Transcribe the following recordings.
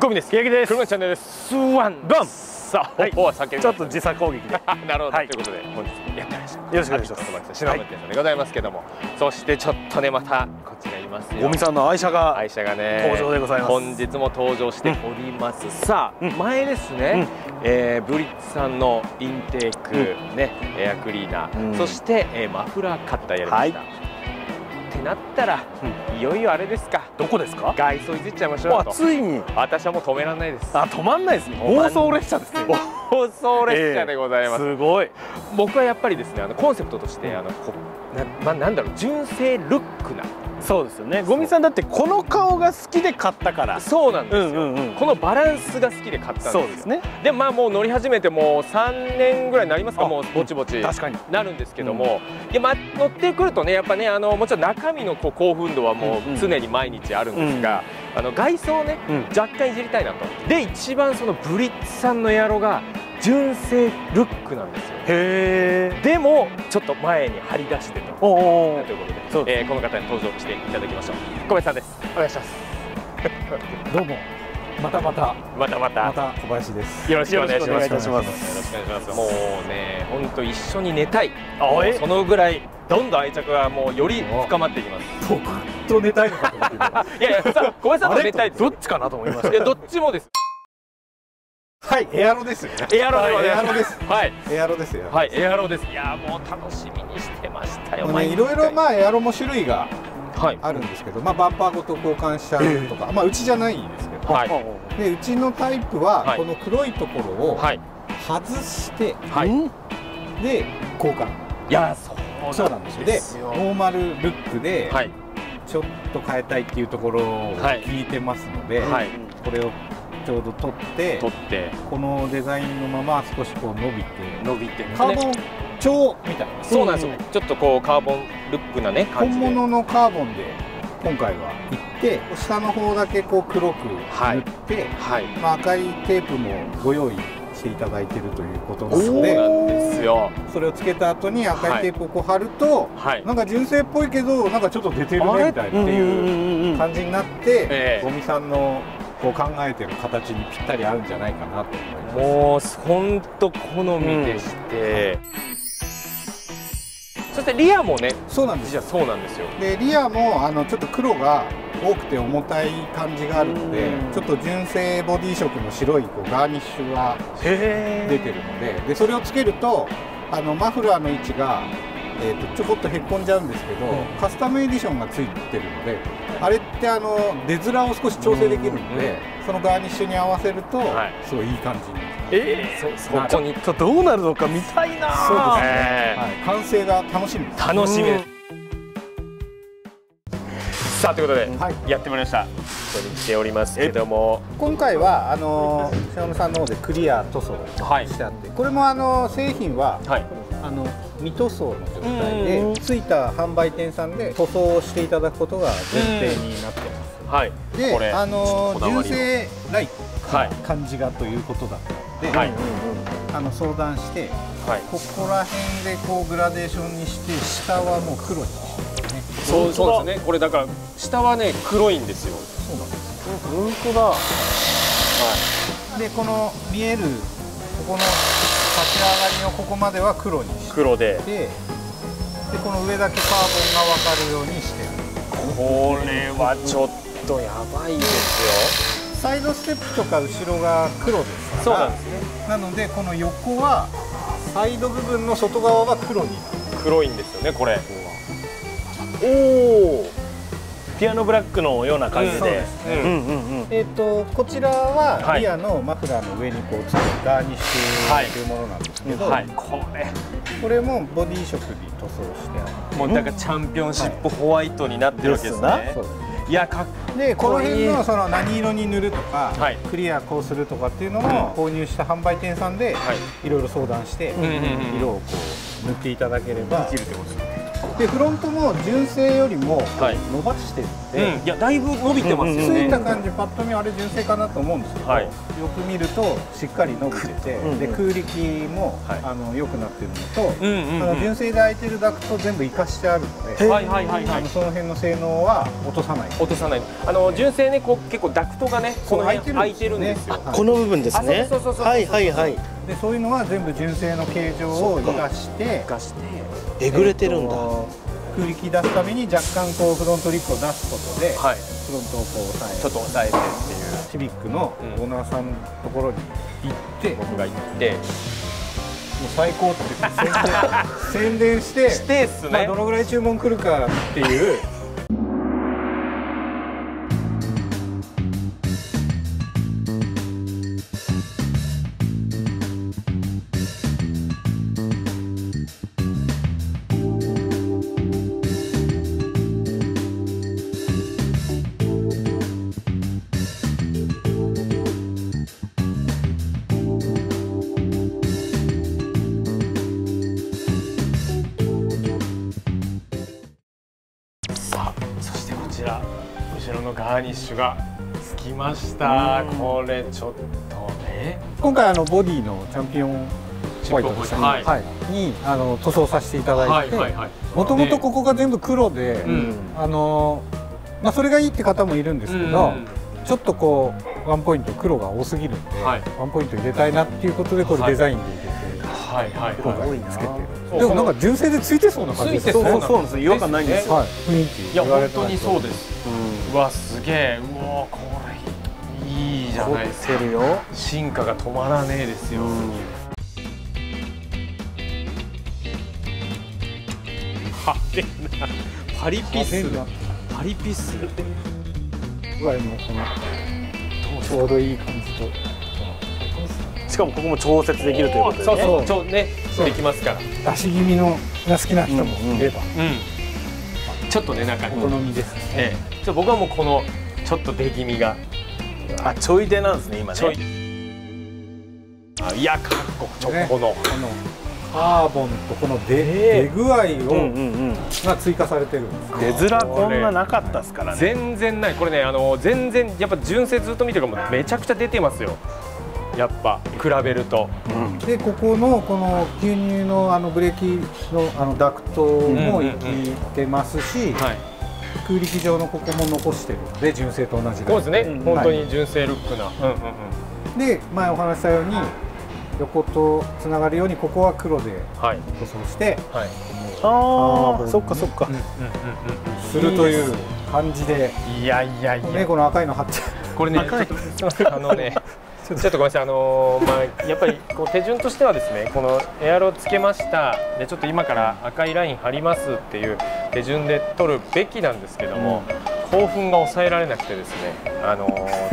ゴミです。ゲゲです。車チャンネルです。スワンドン。さあ、はい、ちょっと時差攻撃で。なるほど。ということで、本日もやってまいりました。よろしくお願いします。篠山店さんでございますけども、そしてちょっとねまたこちらいますよ。ゴミさんの愛車がね登場でございます。本日も登場しております。さあ、前ですね、ブリッツさんのインテークね、エアクリーナー、そしてマフラーカッターやりました。ってなったら、いよいよあれですか。どこですか。外装いじっちゃいましょうと。ついに私はもう止められないです。あ、止まんないですね。暴走列車ですね。暴走列車でございます。すごい。僕はやっぱりですね、コンセプトとしてなんだろう、純正ルックな。そうですよね。ゴミさんだってこの顔が好きで買ったから。そうなんですよ。このバランスが好きで買ったんですよ。そうですね。でまあもう乗り始めてもう3年ぐらいになりますか。もうぼちぼち確かになるんですけども、乗ってくるとね、やっぱね、もちろん中身の興奮度はもう常に毎日あるんですが、外装をね若干いじりたいなと。で一番そのブリッツさんのエアロが純正ルックなんですよ。へー。でもちょっと前に張り出してと。おー。ということで、この方に登場していただきましょう。小林さんです。お願いします。どうも。また小林です。よろしくお願いします。よろしくお願いします。もうね、本当一緒に寝たい。そのぐらいどんどん愛着がもうより深まっていきます。僕と寝たいのかと思って。いや小林さんと寝たい。どっちかなと思いました。いやどっちもです。はい、エアロですよね。エアロです。いや、もう楽しみにしてましたよ。いろいろまあエアロも種類があるんですけど、まあバンパーごと交換しちゃうとか、まあうちじゃないんですけど、でうちのタイプはこの黒いところを外してで交換。いや、そうなんですよ。でノーマルルックでちょっと変えたいっていうところを聞いてますので、これをちょうど取ってこのデザインのまま少しこう伸びてカーボン調みたいな。そうなんですよ。ちょっとこうカーボンルックなね感じで本物のカーボンで今回は行って、下の方だけこう黒く塗って、まあ赤いテープもご用意していただいているということなので、それをつけた後に赤いテープをこう貼るとなんか純正っぽいけどなんかちょっと出てるねみたいなっていう感じになって、ゴミさんのこう考えてる形にぴったり合うんじゃないかなと思います。もう本当好みでして、そしてリアもね。そうなんですよ。そうなんですよ。でリアもちょっと黒が多くて重たい感じがあるので、ちょっと純正ボディ色の白いこうガーニッシュが出てるので、でそれをつけるとマフラーの位置がちょこっとへっこんじゃうんですけど、カスタムエディションがついてるので、あれって出面を少し調整できるので、そのガーニッシュに合わせるとすごいいい感じに。そこにどうなるのか見たいな。そうですね。完成が楽しみです。楽しみです。さあということでやってまいりました。ここに来ておりますけども、今回は篠山さんの方でクリア塗装してあって、これも製品は未塗装の状態で、ついた販売店さんで塗装をしていただくことが前提になってます。はい、で純正ライト感じがということだったので相談して、ここら辺でこうグラデーションにして、下はもう黒にしてね。そうですね。これだから下はね黒いんですよ。そうなんですよ。本当だ。はい、でこの見えるここの立ち上がりのここまでは黒にして、黒でこの上だけカーボンが分かるようにしてる。これはちょっとやばいですよ。サイドステップとか後ろが黒ですから。そうなんですね。なのでこの横はサイド部分の外側は黒になる。黒いんですよねこれ。おお。ピアノブラックのような感じで、こちらはリアのマフラーの上にこうつけるガーニッシュというものなんですけど、これもボディ色に塗装してある。もうなんかチャンピオンシップホワイトになってるわけですね。いやかっこいい。でこの辺のその何色に塗るとか、クリアこうするとかっていうのも購入した販売店さんでいろいろ相談して色をこう塗っていただければできるってことですね。でフロントも純正よりも伸ばしてるんで、いやだいぶ伸びてますよね。ついた感じパッと見あれ純正かなと思うんですけど、よく見るとしっかり伸びてて、で空力も良くなってるのと、純正で空いてるダクト全部生かしてあるので、その辺の性能は落とさない。落とさない。純正ね、結構ダクトがねこの辺空いてるんですよ。この部分ですね。はいはいはい。でそういうのは全部純正の形状を生かして。えぐれてるんだ。空力出すために若干こうフロントリップを出すことで、はい、フロントをこう抑えてちょっと抑えてっていう。シビックのオーナーさんのところに行って、僕が行ってもう最高って宣伝してっすね。どのぐらい注文来るかっていう。後ろのガーニッシュがつきました。これちょっとね。今回ボディのチャンピオンホワイトですね。に塗装させていただいて、もともとここが全部黒で、まあそれがいいって方もいるんですけど、ちょっとこうワンポイント黒が多すぎるんで、ワンポイント入れたいなっていうことでこれデザインで入れて今回つけてる。でもなんか純正でついてそうな感じです。そうなんです。違和感ないんですよ。雰囲気。いや本当にそうです。うわすげえ。うわこれいいじゃないですか。進化が止まらねえですよ。派手なパリピス。パリピス。具合もこのちょうどいい感じと。しかもここも調節できるということでね。そうそうそうね、できますから。出し気味のが好きな人もいれば、ちょっとねなんか好みですね。じゃ僕はもうこのちょっと出気味が、あちょい出なんですね今ね。あいやかっこちょこのカーボンとこの出具合をが追加されてるんです。出面こんななかったですからね。全然ない。これね全然やっぱ純正ずっと見てるからめちゃくちゃ出てますよ。やっぱ比べると、でここのこの吸入のブレーキのダクトも生きてますし、空力上のここも残してるので純正と同じで。そうですね。本当に純正ルックな。で前お話したように横とつながるようにここは黒で塗装して、ああそっかそっかするという感じで。いやいやいや。この赤いの貼っちゃう。これねちょっとごめんなさい、まあ、やっぱりこう手順としてはですね、このエアロつけましたでちょっと今から赤いライン張りますっていう手順で取るべきなんですけども、興奮が抑えられなくてですね、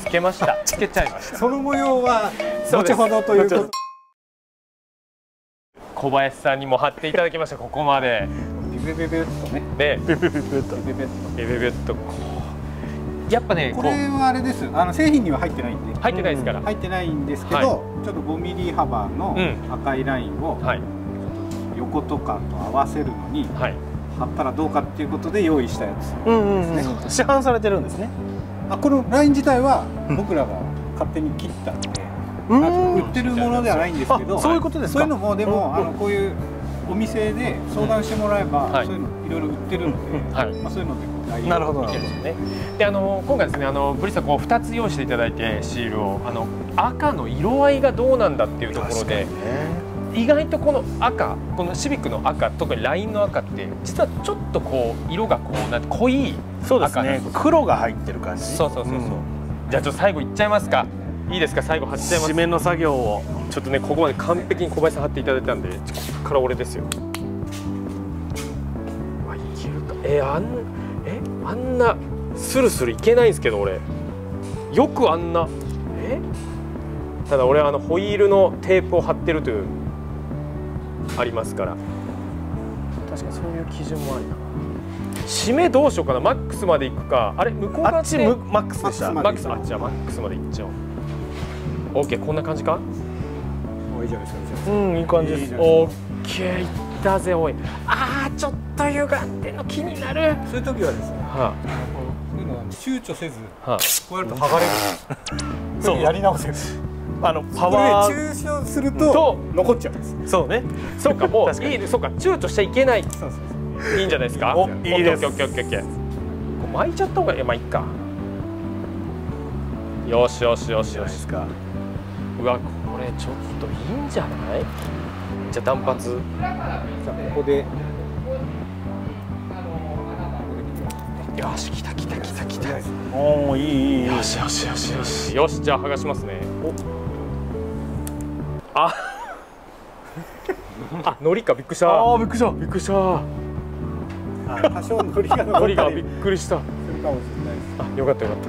つけましたつけちゃいました。その模様は後ほどということ。小林さんにも貼っていただきました。ここまでビュビュビュッとね、でビュビュビュッとビュビュッとこう。やっぱね、これはあれです。製品には入ってないんで。入ってないですから。入ってないんですけど、ちょっと5ミリ幅の赤いラインを横とかと合わせるのに貼ったらどうかっていうことで用意したやつですね。市販されてるんですね。あ、このライン自体は僕らが勝手に切ったんで、売ってるものではないんですけど、そういうことですか。そういうのもでもこういうお店で相談してもらえばそういうのいろいろ売ってるので、まあそういうので。なるほどですね。で今回ですねブリスタこう2つ用意していただいてシールを赤の色合いがどうなんだっていうところで、意外とこの赤このシビックの赤特にラインの赤って実はちょっとこう色がこうなんて濃い赤ね。黒が入ってる感じ。そうそうそうそう。じゃあちょっと最後いっちゃいますか。いいですか最後貼っちゃいます。締めの作業をちょっとねここまで完璧に小林さん貼っていただいたんでここから俺ですよ。あいけるか。あんなスルスルいけないんですけど俺よくあんなただ俺はホイールのテープを貼ってるというありますから、確かにそういう基準もあるな。締めどうしようかな。マックスまでいくか。あれ向こうがあっちマックスでした。マックスあっちはマックスまでいっちゃおう。 OK こんな感じか。いいじゃないですか。いい感じです。 OK いったぜおい。あああちょっと歪んでの気になる。そういう時はですね、そういうのは躊躇せずこうやると剥がれる。そうやり直せる。パワー躊躇すると残っちゃうんです。そうね。そうか、もういいね。そうか、躊躇しちゃいけない。いいんじゃないですか。お、いいです。巻いちゃった方がいい。まあいっか。よしよしよしよし。うわ、これちょっといいんじゃない。じゃあ単発。ここで。よし、きたきたきたきた。おお、いい。よしよしよしよしよし。じゃあ剥がしますね。あ。あ、のりか、びっくりした。ああ、びっくりした。びっくりした。多少のりが残ったりびっくりした。あ、よかったよかっ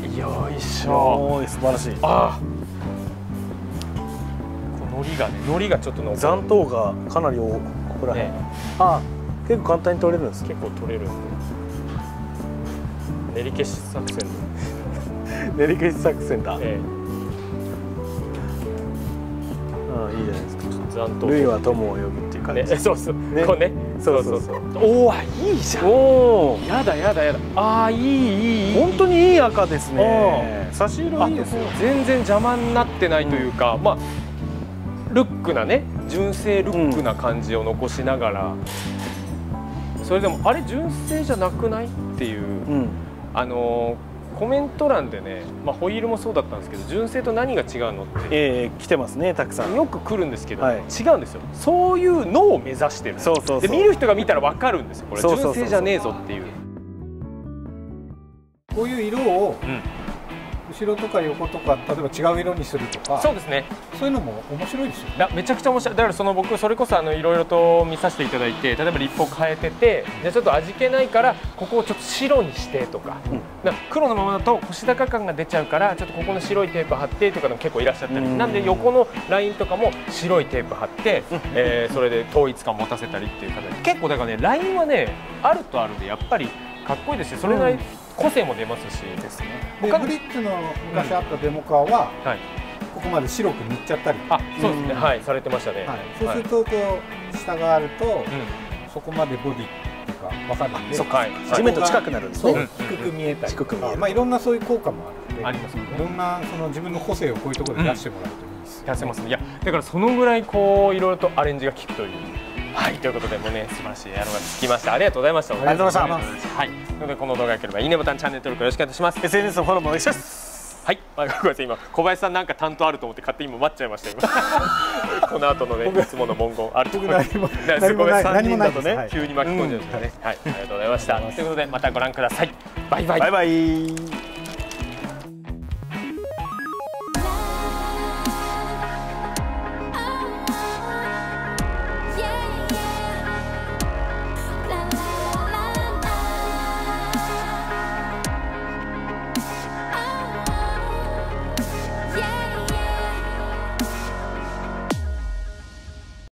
た。よいしょ。素晴らしい。あ、のりがね、のりがちょっと残党がかなりここら辺、ね、あ、結構簡単に取れるんです。結構取れるんで、練り消し作戦。練り消し作戦だ。いいじゃないですか。類は友を呼ぶっていう感じ。そうそう。こうね。そうそうそう。おお、いいじゃん。おお。やだやだやだ。ああ、いいいい。本当にいい赤ですね。差し色いいですよ。全然邪魔になってないというか、まあルックなね、純正ルックな感じを残しながら、それでもあれ純正じゃなくないっていう、コメント欄でね、まあ、ホイールもそうだったんですけど、純正と何が違うのって、来てますね、たくさんよく来るんですけど、はい、違うんですよ。そういうのを目指してる。で見る人が見たら分かるんですよ、これ純正じゃねえぞっていう。こういう色を、後ろとか横とか例えば違う色にするとか、そうですね、そういうのも面白いですよね。めちゃくちゃ面白い。だから僕それこそいろいろと見させていただいて、例えばリップを変えてて、でちょっと味気ないからここをちょっと白にしてとか、黒のままだと腰高感が出ちゃうからちょっとここの白いテープ貼ってとかの結構いらっしゃったり、なんで横のラインとかも白いテープ貼って、それで統一感持たせたりっていう形。結構だからね、ラインはねあるとあるでやっぱりかっこいいですし、それなりに個性も出ますしですね。でブリッツの昔あったデモカーは、ここまで白く塗っちゃったり、あ、そうですね、はい、されてましたね。そうするとこう下があるとそこまでボディっていうか分かるんで、地面と近くなるんですね。低く見えたりとか、まあいろんなそういう効果もあるんで、ありますね。いろんなその自分の個性をこういうところで出してもらうといいです。出せますね。いやだからそのぐらいこういろいろとアレンジが効くという。はい、ということでもうね、素晴らしいやろがつきました。ありがとうございました。ありがとうございます。はい、なのでこの動画が良ければいいねボタン、チャンネル登録よろしくお願いします。SNS のフォローもお願いします。はい、ごめんなさい、今小林さんなんか担当あると思って勝手に今待っちゃいました今。この後のねいつもの文言あると思います。僕何も3人だとね急に巻き込んじゃうんですかね。はい、ありがとうございました。ということでまたご覧ください。バイバイ。バイバイ。